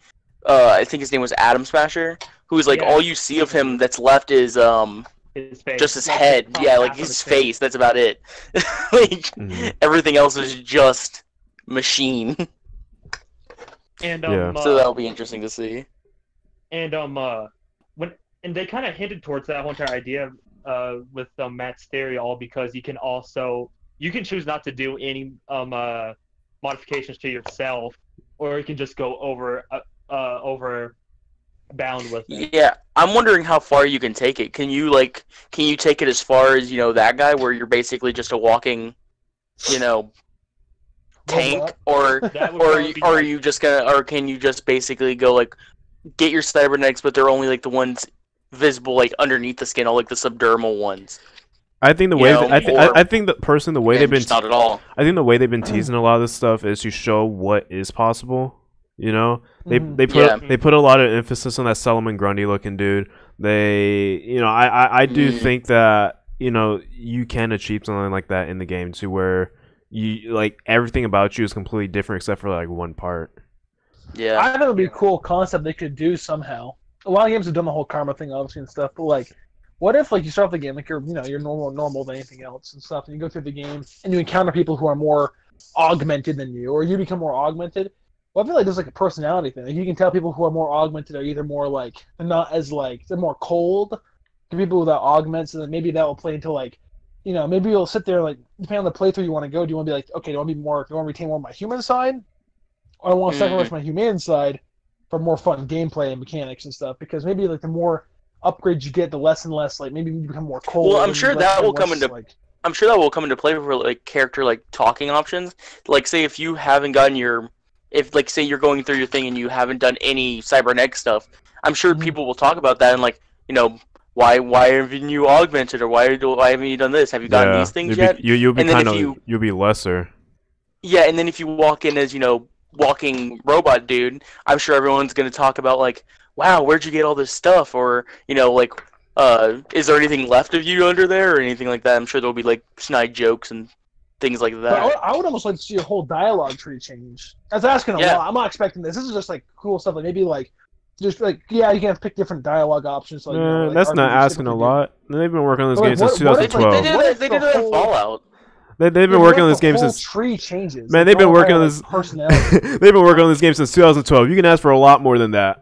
uh, I think his name was Adam Smasher, who's like yeah. all you see of him that's left is um his face. Just his head. It's yeah, like his, his face. face, that's about it. Like mm-hmm. everything else is just machine. And um yeah. uh, so that'll be interesting to see. And um uh when and they kinda hinted towards that whole entire idea uh with um, Matt's theory, all because you can also you can choose not to do any um uh modifications to yourself, or you can just go over uh, uh over bound with it. Yeah, I'm wondering how far you can take it. Can you like can you take it as far as, you know, that guy where you're basically just a walking, you know, tank, or or you, or are you just gonna or can you just basically go like get your cybernetics, but they're only like the ones visible like underneath the skin, all like the subdermal ones? I think the way you know, that, I, th- I think the person the way they've been te- not at all. I think the way they've been teasing a lot of this stuff is to show what is possible. You know, they mm-hmm. they put yeah. they put a lot of emphasis on that Solomon Grundy looking dude. They you know I I, I do mm. think that you know you can achieve something like that in the game to where you like everything about you is completely different except for like one part. Yeah, I think it would be a cool concept they could do somehow. A lot of games have done the whole karma thing obviously and stuff, but like. What if, like, you start off the game, like, you're, you know, you're normal normal than anything else and stuff, and you go through the game, and you encounter people who are more augmented than you, or you become more augmented? Well, I feel like there's, like, a personality thing. Like, you can tell people who are more augmented are either more, like, they're not as, like, they're more cold to people without augments, and then maybe that will play into, like, you know, maybe you'll sit there, like, depending on the playthrough you want to go, do you want to be like, okay, do I want to be more, do I want to retain more of my human side? Or do I want to sacrifice my human side for more fun gameplay and mechanics and stuff? Because maybe, like, the more upgrades you get, the less and less like maybe you become more cold. Well, I'm sure that will come into like... I'm sure that will come into play for like character like talking options. Like say if you haven't gotten your if like say you're going through your thing and you haven't done any cybernetic stuff, I'm sure people will talk about that and like, you know, why why haven't you augmented or why do why haven't you done this? Have you gotten yeah, these things yet? You you'll be and kind of you, you'll be lesser. Yeah, and then if you walk in as, you know, walking robot dude, I'm sure everyone's gonna talk about like, wow, where'd you get all this stuff? Or, you know, like, uh, is there anything left of you under there or anything like that? I'm sure there'll be, like, snide jokes and things like that. I would, I would almost like to see a whole dialogue tree change. That's asking a yeah. lot. I'm not expecting this. This is just, like, cool stuff. Like, maybe, like, just, like, yeah, you can pick different dialogue options. Like, uh, you know, like that's not asking a lot. They've been working on this but game like, since what, twenty twelve. What if, like, they did, they did the it in Fallout. They, they've been yeah, working on this game since tree changes. Man, they've been working on this. They've been working on this game since twenty twelve. You can ask for a lot more than that.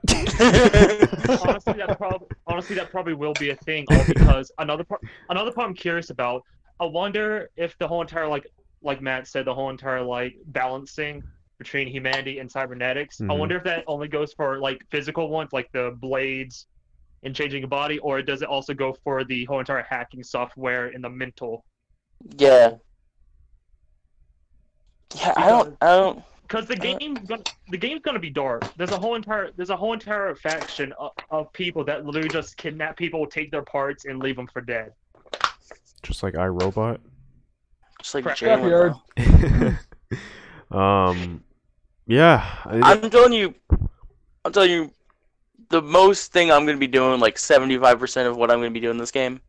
honestly, that prob- honestly, that probably will be a thing. All because another part, another part I'm curious about. I wonder if the whole entire like, like Matt said, the whole entire like balancing between humanity and cybernetics. Mm-hmm. I wonder if that only goes for like physical ones, like the blades, in changing a body, or does it also go for the whole entire hacking software in the mental? Yeah. Yeah, I don't, I don't. Because the game, the game's gonna be dark. There's a whole entire, there's a whole entire faction of, of people that literally just kidnap people, take their parts, and leave them for dead. Just like iRobot. Just like Jalen. um, yeah. I'm telling you, I'm telling you, the most thing I'm gonna be doing, like seventy-five percent of what I'm gonna be doing this game,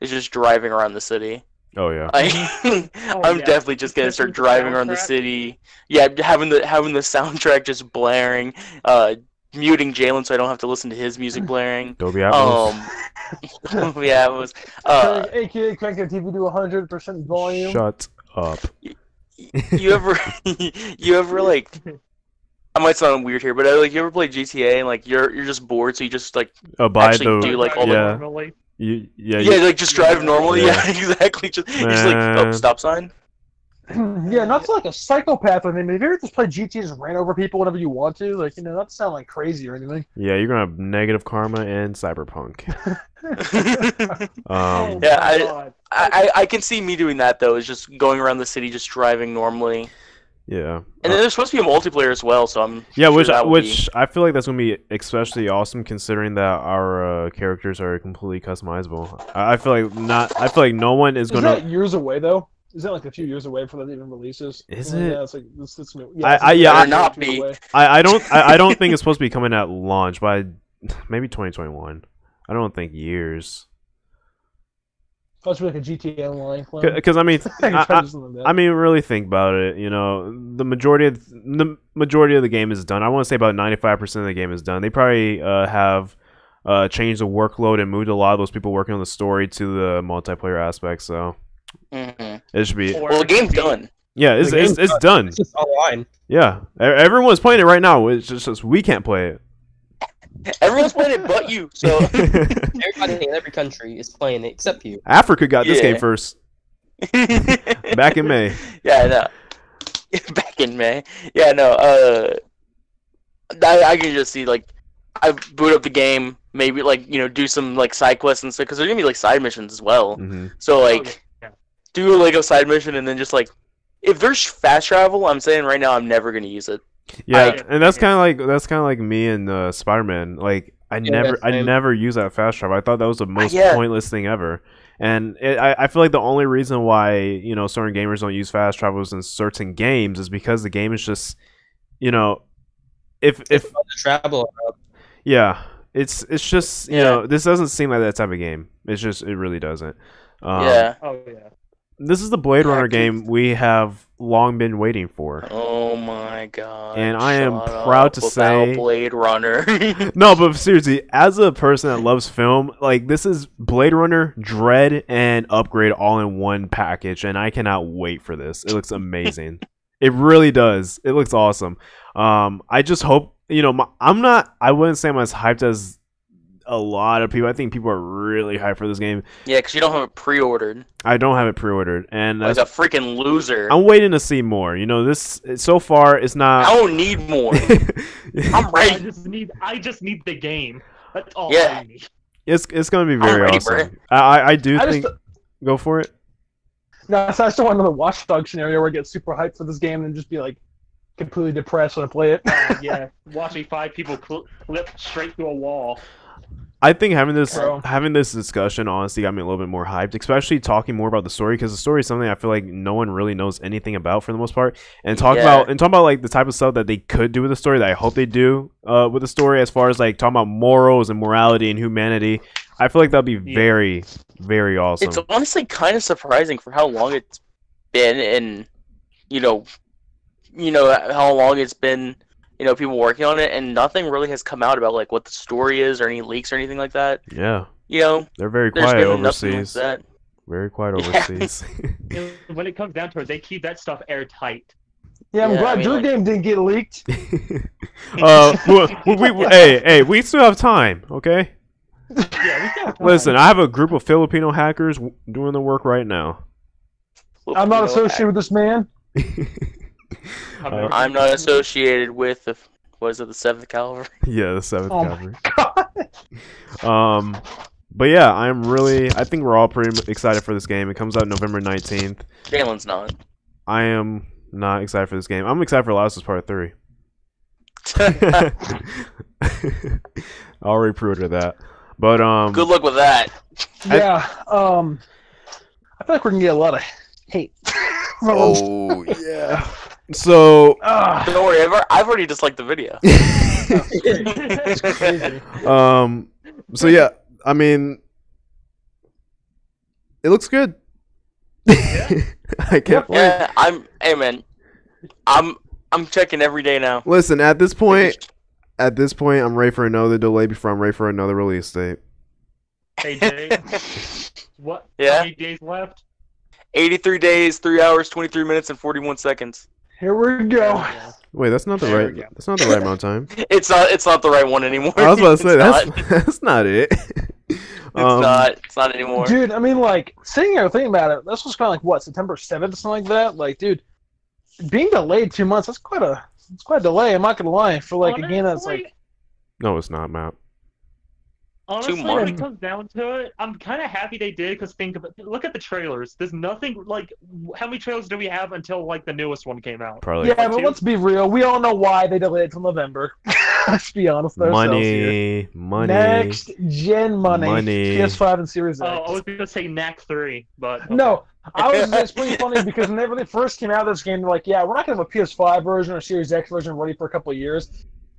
is just driving around the city. Oh yeah. I, oh, I'm yeah. definitely just gonna start driving around the city. Yeah, having the having the soundtrack just blaring, uh, muting Jalen so I don't have to listen to his music blaring. Dolby Atmos. Um, yeah, it was. Uh, A K A crank the T V to one hundred percent volume. Shut up. You, you ever, you ever like? I might sound weird here, but like, you ever play G T A and like you're you're just bored, so you just like Abide actually the, do like all yeah. the. You, yeah, yeah you, like just drive normally. Yeah, yeah exactly. Just, you're just like, oh, stop sign. Yeah, not to like a psychopath. I mean, if you just play G T A, just ran over people whenever you want to, like, you know, not to sound like crazy or anything. Yeah, you're gonna have negative karma and Cyberpunk. um, yeah, I, I, I can see me doing that though. Is just going around the city, just driving normally. Yeah, and then there's supposed to be a multiplayer as well, so I'm yeah, sure which that will which be... I feel like that's gonna be especially awesome considering that our uh, characters are completely customizable. I, I feel like not. I feel like no one is, is gonna. Is that years away though? Is that like a few years away before that even releases? Is it? Yeah, it's like this. It's, yeah, it's, I, I yeah, I, not be. I I don't I, I don't think it's supposed to be coming at launch, but I, maybe twenty twenty-one. I don't think years. That's like a G T A Online clone. Because I mean, I, I, I mean, really think about it. You know, the majority of the majority of the game is done. I want to say about ninety-five percent of the game is done. They probably uh, have uh, changed the workload and moved a lot of those people working on the story to the multiplayer aspect. So mm-hmm. it should be. Well, the game's done. Yeah, it's it's, it's done. It's just online. Yeah, everyone's playing it right now. It's just, just we can't play it. Everyone's playing it but you, so everybody in every country is playing it except you. Africa got yeah. this game first. Back in May. Yeah, no. Back in May. Yeah, no. Uh, I, I can just see like I boot up the game, maybe like you know do some like side quests and stuff because there's gonna be like side missions as well. Mm-hmm. So like do like a side mission and then just like if there's fast travel, I'm saying right now I'm never gonna use it. Yeah, I, and that's kind of like that's kind of like me and uh, Spider-Man. Like I yeah, never, I never use that fast travel. I thought that was the most yeah. pointless thing ever. And it, I, I feel like the only reason why you know certain gamers don't use fast travels in certain games is because the game is just, you know, if if it's travel. Yeah, it's it's just you yeah. know this doesn't seem like that type of game. It's just it really doesn't. Um, yeah. Oh yeah. This is the Blade Runner game we have long been waiting for. Oh my god! And I am proud to say, Blade Runner. No, but seriously, as a person that loves film, like this is Blade Runner, Dread, and Upgrade all in one package, and I cannot wait for this. It looks amazing. It really does. It looks awesome. Um, I just hope you know my, I'm not. I wouldn't say I'm as hyped as a lot of people. I think people are really hyped for this game. Yeah, because you don't have it pre-ordered. I don't have it pre-ordered, and like that's, a freaking loser. I'm waiting to see more. You know, this so far it's not. I don't need more. I'm ready. I just need. I just need the game. That's all yeah. I need. It's it's gonna be very ready, awesome. Bro. I I do I think. Just... Go for it. No, so I still want another Watch Dogs scenario where I get super hyped for this game and just be like completely depressed when I play it. uh, yeah, watching five people cl clip straight through a wall. I think having this Bro. having this discussion honestly got me a little bit more hyped, especially talking more about the story because the story is something I feel like no one really knows anything about for the most part. And talk yeah. about and talk about like the type of stuff that they could do with the story that I hope they do uh, with the story as far as like talking about morals and morality and humanity. I feel like that'd be yeah. very, very awesome. It's honestly kind of surprising for how long it's been, and you know, you know how long it's been. You know, people working on it, and nothing really has come out about like what the story is or any leaks or anything like that. Yeah, you know, they're very quiet overseas. Like that. Very quiet overseas. Yeah. When it comes down to it, they keep that stuff airtight. Yeah, I'm yeah, glad I mean, your like... game didn't get leaked. uh, we, we, we, hey, hey, we still have time, okay? Yeah, we still have time. Listen, I have a group of Filipino hackers w doing the work right now. Filipino I'm not associated hack. with this man. Uh, I'm not associated with the what is it, the seventh Cavalry? Yeah, the seventh oh Cavalry. My God. um, but yeah, I'm really. I think we're all pretty excited for this game. It comes out November nineteenth. Jalen's not. I am not excited for this game. I'm excited for Last of Us Part Three. I'll re-pre-order that. But um. Good luck with that. Yeah. I, um. I feel like we're gonna get a lot of hate. Oh yeah. So uh, don't worry, I've, I've already disliked the video. That's crazy. Um. So yeah, I mean, it looks good. Yeah. I can't. Yeah, play. I'm. Hey man, I'm. I'm checking every day now. Listen, at this point, at this point, I'm ready for another delay before I'm ready for another release date. Hey Dave, what? Yeah. Eight days left. eighty-three days, three hours, twenty-three minutes, and forty-one seconds. Here we go. Wait, that's not the there right. That's not the right amount of time. It's not. It's not the right one anymore. I was about to say that's not. That's not it. It's um, not. It's not anymore. Dude, I mean, like, sitting here thinking about it, this was kind of like, what, September seventh, something like that? Like, dude, being delayed two months, that's quite a it's quite a delay, I'm not going to lie. For, like, honestly, a game that's like... No, it's not, Matt. Honestly, two months. When it comes down to it, I'm kind of happy they did, because think of it. Look at the trailers. There's nothing, like, how many trailers do we have until, like, the newest one came out? Probably. Yeah, but two? Let's be real. We all know why they delayed it till November. Let's be honest with ourselves. Money, money. Next gen money. money. P S five and Series X. Oh, I was gonna say N A C three, but okay. No, I was. It's pretty funny because whenever they first came out of this game, they're like, "Yeah, we're not gonna have a P S five version or Series X version ready for a couple of years."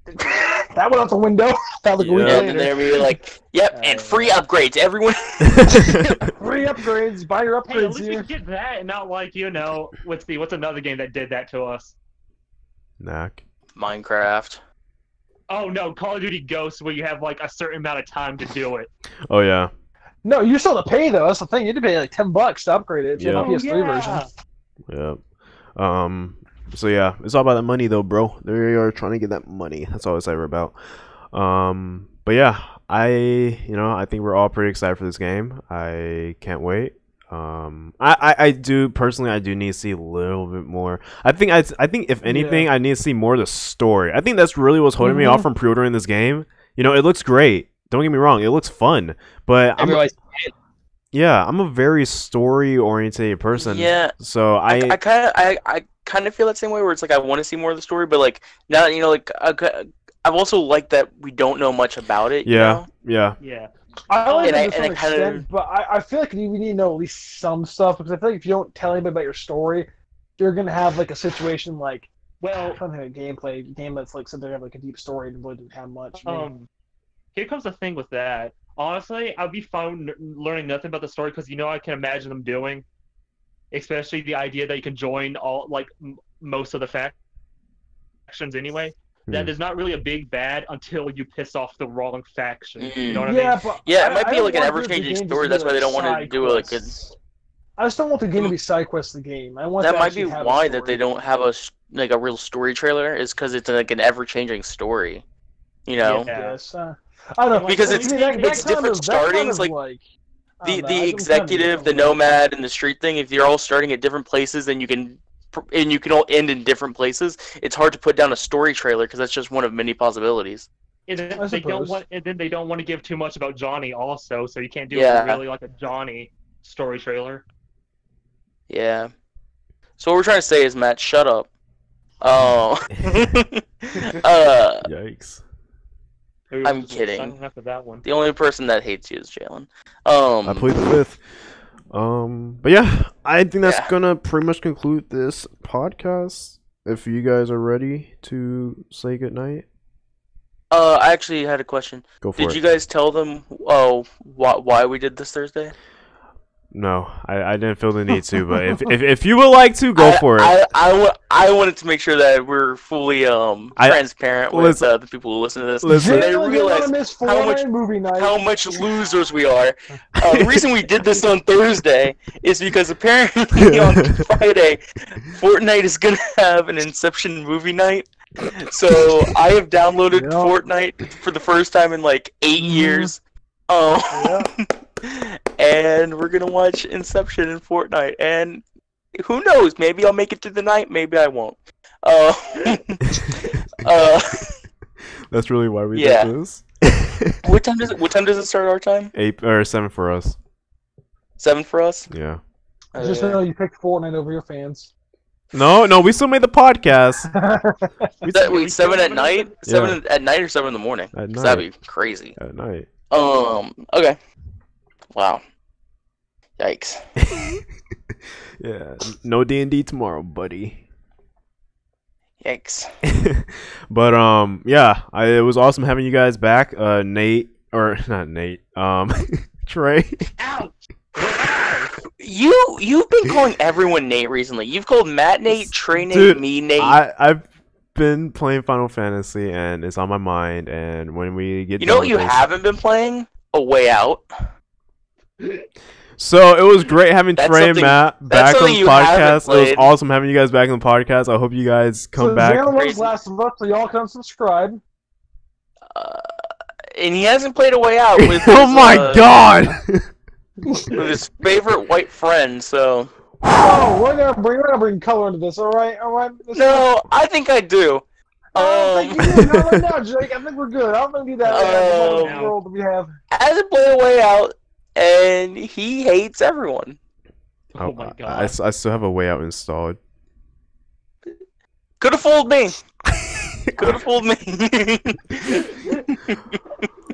That went out the window. That looked weird. Yeah, and they're really like, "Yep, uh, and free upgrades, everyone." Free upgrades. Buy your upgrades. Hey, at least here. You get that, and not like you know. Let's see. What's another game that did that to us? N A C. Minecraft. Oh no, Call of Duty Ghosts, where you have like a certain amount of time to do it. Oh yeah. No, you still have to pay though. That's the thing. You had to pay like ten bucks to upgrade it to yep. the P S three yeah. version. Yep. Um. So yeah, it's all about the money though, bro. They are trying to get that money. That's all it's ever about. Um. But yeah, I you know I think we're all pretty excited for this game. I can't wait. Um. I I, I do personally. I do need to see a little bit more. I think I I think if anything, yeah. I need to see more of the story. I think that's really what's holding mm-hmm. me off from pre-ordering this game. You know, it looks great. Don't get me wrong. It looks fun, but I'm. Everybody's- Yeah, I'm a very story-oriented person. Yeah. So I I kind of I, I kind of feel that same way where it's like I want to see more of the story, but like now that you know like I, I've also liked that we don't know much about it. Yeah. You know? Yeah. Yeah. I like and I, and extent, kinda... but I, I feel like we need to know at least some stuff because I feel like if you don't tell anybody about your story, you're gonna have like a situation like well, kind of a gameplay game that's like something have like a deep story and really didn't have much. Maybe. Um, here comes the thing with that. Honestly, I'd be fine learning nothing about the story because you know I can imagine them doing, especially the idea that you can join all like m most of the factions anyway. Mm. That is not really a big bad until you piss off the wrong faction. Mm. You know what yeah, I mean? But yeah, it might I, be I like an ever-changing story. That's why they don't want to do it. Like, a... I just don't want the game to be side quest. The game. I want that to might be why that they don't have a like a real story trailer is because it's like an ever-changing story. You know. Yeah. Yes. Uh... I don't know, because like, it's, that, it's that different kind of, startings, kind of like, like the, know, the executive, the nomad, and the street thing, if you're all starting at different places, then you can and you can all end in different places, it's hard to put down a story trailer, because that's just one of many possibilities. And then, they don't want, and then they don't want to give too much about Johnny also, so you can't do yeah. really like a Johnny story trailer. Yeah. So what we're trying to say is, Matt, shut up. Oh. uh, Yikes. I'm kidding. That one. The only person that hates you is Jalen. Um, I plead the fifth. Um, but yeah, I think that's yeah. gonna pretty much conclude this podcast. If you guys are ready to say goodnight. Uh, I actually had a question. Go for did it. Did you guys tell them? Oh, why why we did this Thursday? No, I, I didn't feel the need to. But if, if if you would like to, go I, for it. I, I, I wanted to make sure that we're fully um transparent I, with uh, the people who listen to this. Listen, they realize how much movie night. how much losers we are. Uh, the reason we did this on Thursday is because apparently on Friday, Fortnite is gonna have an Inception movie night. So I have downloaded yep. Fortnite for the first time in like eight years. Oh. Um, yep. And we're gonna watch Inception and Fortnite, and who knows? Maybe I'll make it through the night. Maybe I won't. Uh, uh, That's really why we yeah. did this. What time does it? What time does it start? Our time? Eight or seven for us. Seven for us. Yeah. Uh, Just know you picked Fortnite over your fans. No, no, we still made the podcast. we that, wait, we seven at night? Seven yeah. at night or seven in the morning? At night. That'd be crazy. At night. Um. Okay. Wow. Yikes. Yeah. No D and D tomorrow, buddy. Yikes. But um, yeah, I, it was awesome having you guys back. Uh, Nate or not Nate. Um, Trey. Ow. You you've been calling everyone Nate recently. You've called Matt Nate, Trey Nate, Dude, me Nate. I, I've been playing Final Fantasy and it's on my mind. And when we get, you know what you haven't been playing? A Way Out. So it was great having that's Trey and Matt back on the podcast. It was awesome having you guys back on the podcast. I hope you guys come so back. Zero Last of Us, so y'all come subscribe. Uh, and he hasn't played A Way Out with. His, oh my uh, god. With his favorite white friend, so. Oh, we're gonna bring we're gonna bring color into this, all right, all right. This no, time. I think I do. Um, you do not right now, Jake. I think we're good. I don't think we need that um, right world that we have. As a play Way Out, and he hates everyone. Oh, oh my god! I, I, I still have A Way Out installed. Could have fooled me. Could have fooled me.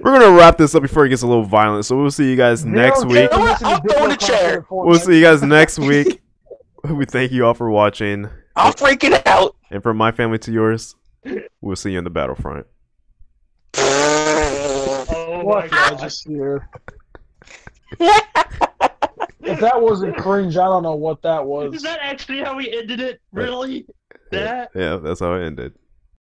We're going to wrap this up before it gets a little violent. So we'll see you guys next week. You know what? I'll throw in a chair. We'll see you guys next week. We thank you all for watching. I'm freaking out. And from my family to yours, we'll see you in the battlefront. Oh my god, just here. If that wasn't cringe, I don't know what that was. Is that actually how we ended it? Really? Yeah, that? Yeah, that's how it ended.